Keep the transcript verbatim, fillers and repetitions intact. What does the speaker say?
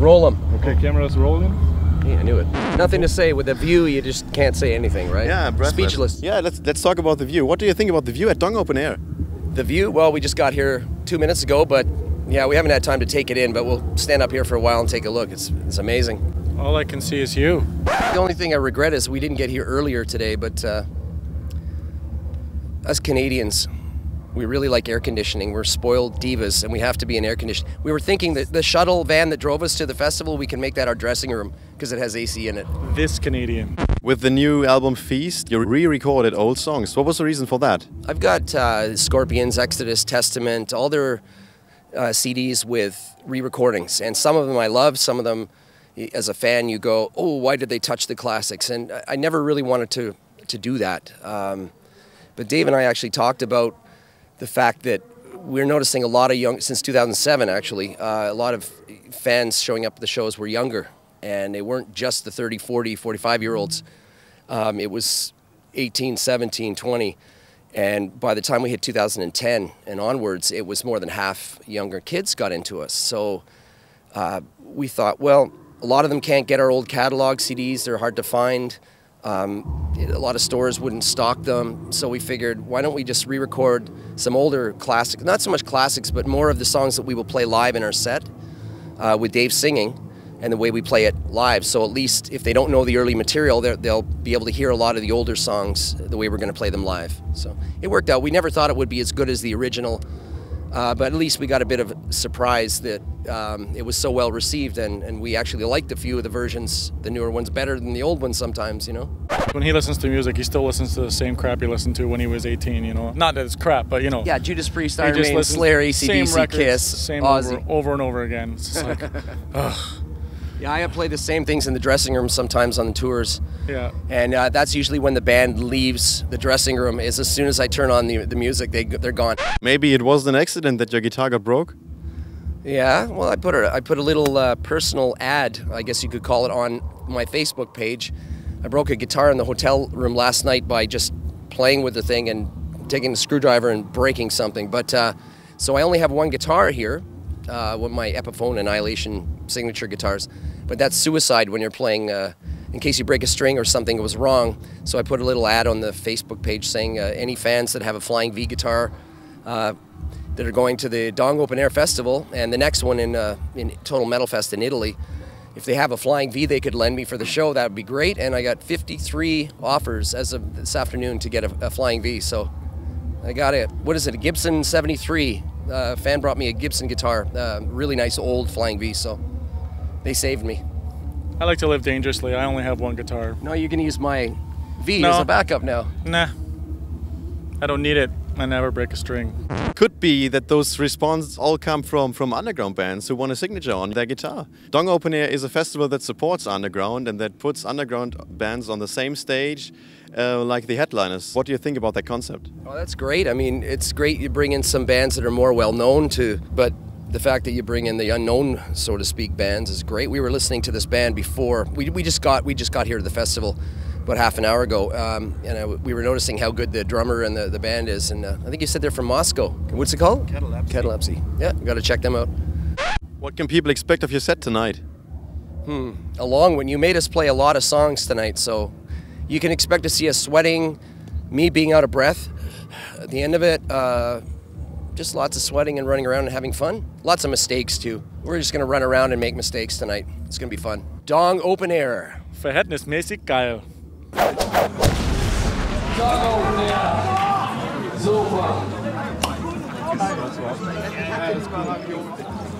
Roll them. Okay, camera's rolling. Yeah, I knew it. Nothing to say. With the view, you just can't say anything, right? Yeah, breathless. Speechless. Yeah, let's, let's talk about the view. What do you think about the view at Dong Open Air? The view? Well, we just got here two minutes ago, but yeah, we haven't had time to take it in, but we'll stand up here for a while and take a look. It's, it's amazing. All I can see is you. The only thing I regret is we didn't get here earlier today, but uh, us Canadians, we really like air conditioning. We're spoiled divas, and we have to be in air conditioning. We were thinking that the shuttle van that drove us to the festival, we can make that our dressing room because it has A C in it. This Canadian. With the new album Feast, you re-recorded old songs. What was the reason for that? I've got uh, Scorpions, Exodus, Testament, all their uh, C Ds with re-recordings. And some of them I love, some of them, as a fan, you go, oh, why did they touch the classics? And I never really wanted to, to do that. Um, but Dave and I actually talked about the fact that we're noticing a lot of young, since two thousand seven actually, uh, a lot of fans showing up at the shows were younger, and they weren't just the thirty, forty, forty-five year olds. Um, it was eighteen, seventeen, twenty, and by the time we hit two thousand ten and onwards, it was more than half younger kids got into us. So uh, we thought, well, a lot of them can't get our old catalog C Ds, they're hard to find. Um, a lot of stores wouldn't stock them, so we figured, why don't we just re-record some older classics, not so much classics, but more of the songs that we will play live in our set, uh, with Dave singing, and the way we play it live, so at least if they don't know the early material, they'll be able to hear a lot of the older songs the way we're going to play them live. So it worked out. We never thought it would be as good as the original, uh, but at least we got a bit of surprise that um, it was so well received, and, and we actually liked a few of the versions, the newer ones, better than the old ones sometimes, you know. When he listens to music, he still listens to the same crap he listened to when he was eighteen, you know. Not that it's crap, but you know. Yeah, Judas Priest, Iron Maiden, Slayer, A C D C, Kiss, same Ozzy. Over, over and over again. It's just like, ugh. Yeah, I play the same things in the dressing room sometimes on the tours. Yeah. And uh, that's usually when the band leaves the dressing room, is as soon as I turn on the, the music, they, they're gone. Maybe it was an accident that your guitar got broke? Yeah, well, I put a, I put a little uh, personal ad, I guess you could call it, on my Facebook page. I broke a guitar in the hotel room last night by just playing with the thing and taking a screwdriver and breaking something. But uh, so I only have one guitar here, uh, with my Epiphone Annihilation signature guitars. But that's suicide when you're playing, uh, in case you break a string or something was wrong. So I put a little ad on the Facebook page saying, uh, any fans that have a Flying V guitar uh, that are going to the Dong Open Air Festival and the next one in, uh, in Total Metal Fest in Italy, if they have a Flying V they could lend me for the show, that would be great. And I got fifty-three offers as of this afternoon to get a, a Flying V. So I got a, what is it, a Gibson seventy-three. Uh, a fan brought me a Gibson guitar, uh, really nice old Flying V, so they saved me. I like to live dangerously. I only have one guitar. No, you can use my V no. as a backup now. Nah, I don't need it. I never break a string. Could be that those responses all come from, from underground bands who want a signature on their guitar. Dong Open Air is a festival that supports underground and that puts underground bands on the same stage uh, like the headliners. What do you think about that concept? Oh, that's great. I mean, it's great you bring in some bands that are more well known to, but the fact that you bring in the unknown, so to speak, bands is great. We were listening to this band before. We, we, just, got, we just got here to the festival about half an hour ago, um, and I, we were noticing how good the drummer and the, the band is, and uh, I think you said they're from Moscow. What's it called? Catalepsy. Catalepsy. Yeah, got to check them out. What can people expect of your set tonight? Hmm, a long one. You made us play a lot of songs tonight, so you can expect to see us sweating, me being out of breath at the end of it, uh, just lots of sweating and running around and having fun. Lots of mistakes, too. We're just going to run around and make mistakes tonight. It's going to be fun. Dong Open Air. Verhältnismäßig geil. Super.